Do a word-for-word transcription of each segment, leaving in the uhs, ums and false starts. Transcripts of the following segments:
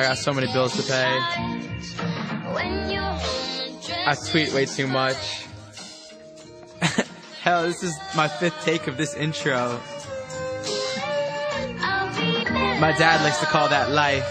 I got so many bills to pay. I tweet way too much. Hell, this is my fifth take of this intro. My dad likes to call that life,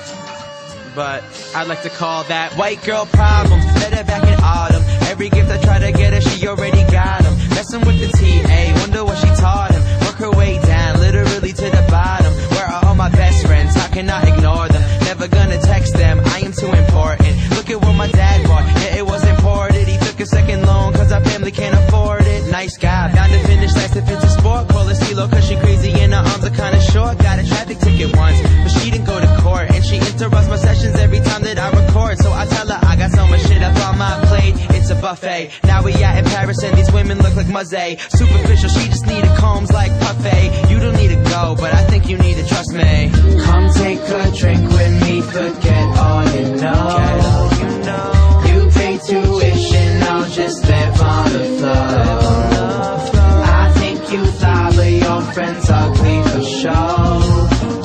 but I'd like to call that white girl problems. Met her back in autumn. Every gift I try to get her, she already got them. Messing with the T A, wonder what she taught him. Work her way down, literally to the bottom. Where are all my best friends? How can I ignore them? Never gonna text them, I am too important. Look at what my dad bought, yeah, it was imported. He took a second loan, cause our family can't afford it. Nice guy, bound to finish last if it's a sport. Call her CeeLo, cause she crazy and her arms are kinda short. Got a traffic ticket once, but she didn't go to court. And she interrupts my sessions every time that I record. So I tell her I got so much shit up on my plate, it's a buffet. Now we out in Paris and these women look like Muzzy. Superficial, she just needed combs like Puffy. You don't need to go, but I think you need to trust me. Come take a drink with me, forget all you know. Get all you know. You pay tuition, I'll just live on the floor. I think you fly, but your friends are ugly for show.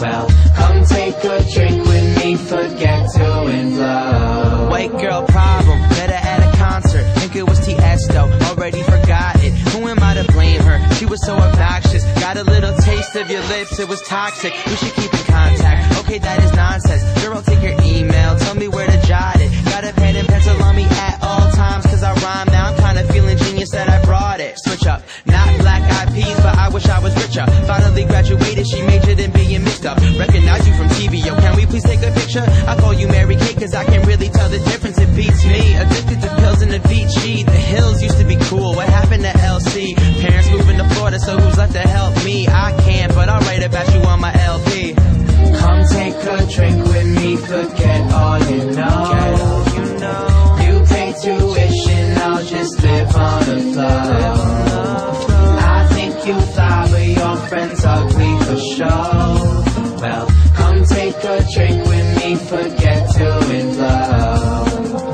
Well, come take a drink with me, forget to in love. White girl problem, met her at a concert. Think it was T S though, already forgot it. Who am I to blame her? She was so obnoxious. Got a little taste of your lips, it was toxic. We should keep in contact. Okay, that is nonsense. Girl, take your email, tell me where to jot it. Got a pen and pencil on me at all times, cause I rhyme now. I'm kinda feeling genius that I brought it. Switch up, not black eyed peas, but I wish I was richer. Finally graduated, she majored in being mixed up. Recognize you from T V, yo, can we please take a picture? I call you Mary Kate, cause I can't really tell the difference, it beats me. Addicted to pills and the V G. The hills used to be cool, what happened to L C? Parents moving to Florida, so who's left to help me? I can't, but I'll write about you on my L P. Come take a drink with me, forget all you know. Get all you know. You pay tuition, I'll just live on the floor. I think you fly, but your friends are ugly for sure. Well, come take a drink with me, forget to in love.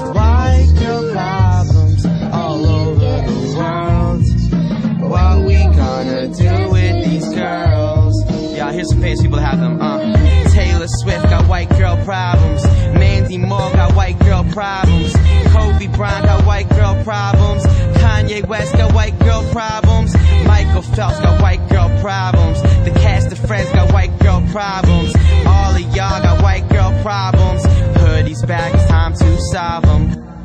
White girl problems all over the world. What we gonna do with these girls? Y'all, here's some famous people that have them, uh. Taylor Swift got white girl problems. Mandy Moore got white girl problems. Kobe Bryant got white girl problems. Kanye West got white girl problems. Michael Phelps got white girl problems. The cast of Friends got white girl problems. All of y'all got white girl problems. Hoodie's back, it's time to solve them.